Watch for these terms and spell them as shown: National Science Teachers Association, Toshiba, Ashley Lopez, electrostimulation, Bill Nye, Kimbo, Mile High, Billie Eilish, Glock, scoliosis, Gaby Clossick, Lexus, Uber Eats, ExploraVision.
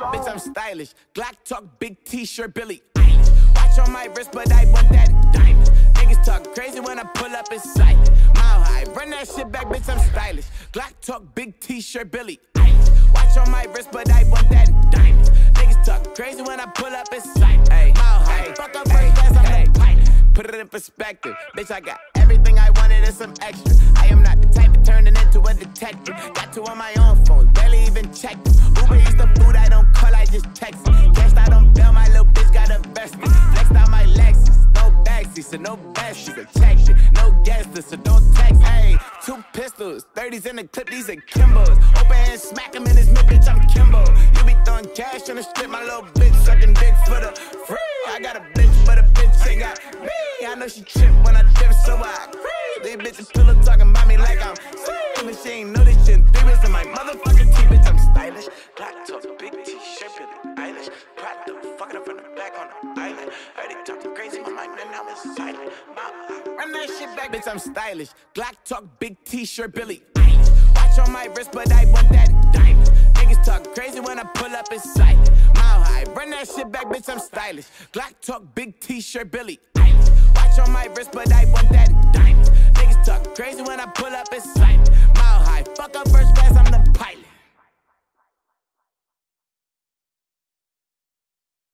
Bitch, I'm stylish. Glock talk, big t-shirt, Billie Eilish. Watch on my wrist, but I want that diamond. Niggas talk crazy when I pull up in sight. Mile high, run that shit back, bitch, I'm stylish. Glock talk, big t-shirt, Billie Eilish. Watch on my wrist, but I want that diamond. Niggas talk crazy when I pull up in sight. Mile high, fuck up first class, I'm the pilot. Put it in perspective, bitch, I got everything I wanted and some extra. I am not the type of turning into a detective. Got two on my own phone, barely even checked them. Uber eats the food I don't call, I just text them. Guessed I don't bail, my little bitch got invested. Flexed out my Lexus, no backseat, so no bashes. I checked it, no gaster, so don't text. Hey, two pistols, 30s in the clip, these are Kimbos. Open hand, smack him in his mid, bitch, I'm Kimbo. You be throwing cash on the strip, my little bitch sucking dick for the free. I got a bitch, but a bitch ain't got me. I know she trip when I trip, so I creep. These bitches pillow talking about me like I'm slim, and she ain't know this shit in 3 weeks in my motherfucking teeth. Bitch, I'm stylish. Black talk, big t-shirt, Billie Eilish. Brought the fucking up from the back on the island. Heard it talking crazy, my mind and now it's silent. Run that shit back, bitch, I'm stylish. Glock talk, big t-shirt, Billie Eilish. Watch on my wrist, but I want that diamond. Niggas talk crazy when I pull up in sight. Mile high, run that shit back, bitch, I'm stylish. Glock talk, big t-shirt, Billie Eilish. Watch on my wrist, but I